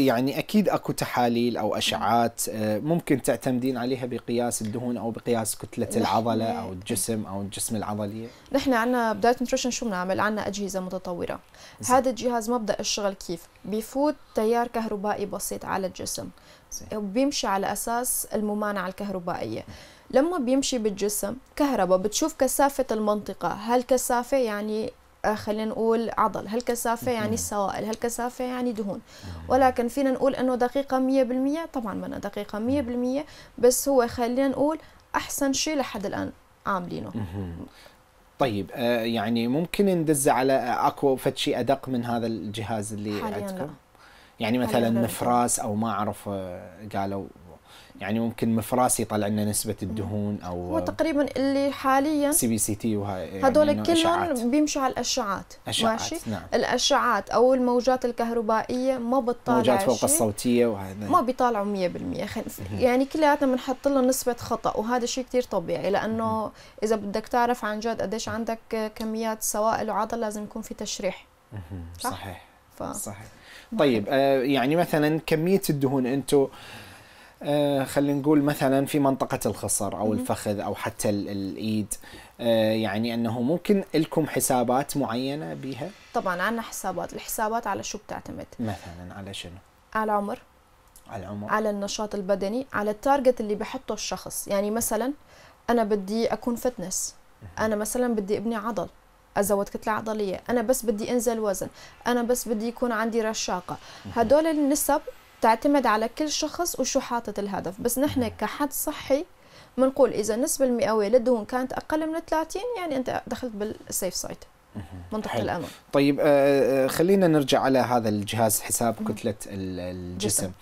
يعني اكيد اكو تحاليل او اشعات ممكن تعتمدين عليها بقياس الدهون او بقياس كتله العضله او الجسم او الجسم العضلي. نحن عندنا بدايت نوتريشن شو بنعمل؟ عندنا اجهزه متطوره. هذا الجهاز مبدا الشغل كيف؟ بيفوت تيار كهربائي بسيط على الجسم وبيمشي على اساس الممانعه الكهربائيه. لما بيمشي بالجسم كهرباء بتشوف كثافه المنطقه، هالكثافه يعني خلينا نقول عضل، هالكثافة يعني السوائل، هالكثافة يعني دهون، ولكن فينا نقول انه دقيقة 100%؟ طبعا ما دقيقة 100%، بس هو خلينا نقول احسن شيء لحد الان عاملينه. طيب يعني ممكن ندز على اكو فد شيء ادق من هذا الجهاز اللي عندكم؟ يعني مثلا مفراس او ما اعرف، قالوا يعني ممكن مفراس يطلع لنا نسبة الدهون او تقريبا اللي حاليا سي بي سي تي وهاي، يعني هذول كلهم بيمشوا على الاشعات. ماشي، نعم. الاشعات او الموجات الكهربائية ما بتطالع، موجات فوق الصوتية وهذا ما بيطالعوا 100%، يعني كلياتنا بنحط لهم نسبة خطأ، وهذا شيء كثير طبيعي، لأنه إذا بدك تعرف عن جد قديش عندك كميات سوائل وعضل لازم يكون في تشريح. صحيح صحيح. طيب يعني مثلا كمية الدهون انتم خلينا نقول مثلا في منطقة الخصر أو الفخذ أو حتى الإيد، يعني أنه ممكن لكم حسابات معينة بها؟ طبعا عندنا حسابات. الحسابات على شو بتعتمد؟ مثلا على شنو؟ على العمر، على النشاط البدني، على التارجت اللي بحطه الشخص. يعني مثلا أنا بدي أكون فتنس، أنا مثلا بدي أبني عضل، أزود كتلة عضلية، أنا بس بدي أنزل وزن، أنا بس بدي يكون عندي رشاقة. هدول النسب تعتمد على كل شخص وشو حاطط الهدف، بس نحن كحد صحي بنقول اذا النسبه المئويه للدهون كانت اقل من 30 يعني انت دخلت بالسيف سايد، منطقه الامان. طيب خلينا نرجع على هذا الجهاز حساب كتله الجسم.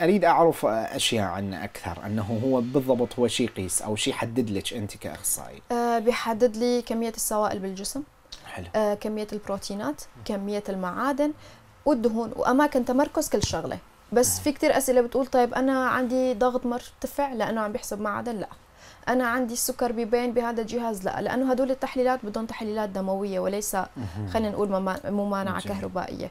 اريد اعرف اشياء عنه اكثر، انه هو بالضبط هو شي يقيس او شي يحدد لك انت كاخصائي؟ بيحدد لي كميه السوائل بالجسم. حلو. كميه البروتينات، كميه المعادن والدهون واماكن تمركز كل شغله. بس في كثير اسئله بتقول طيب انا عندي ضغط مرتفع لانه عم بيحسب معدن، لا. انا عندي السكر بيبين بهذا الجهاز، لا، لانه هدول التحليلات بدهم تحليلات دمويه وليس خلينا نقول ممانعه كهربائيه.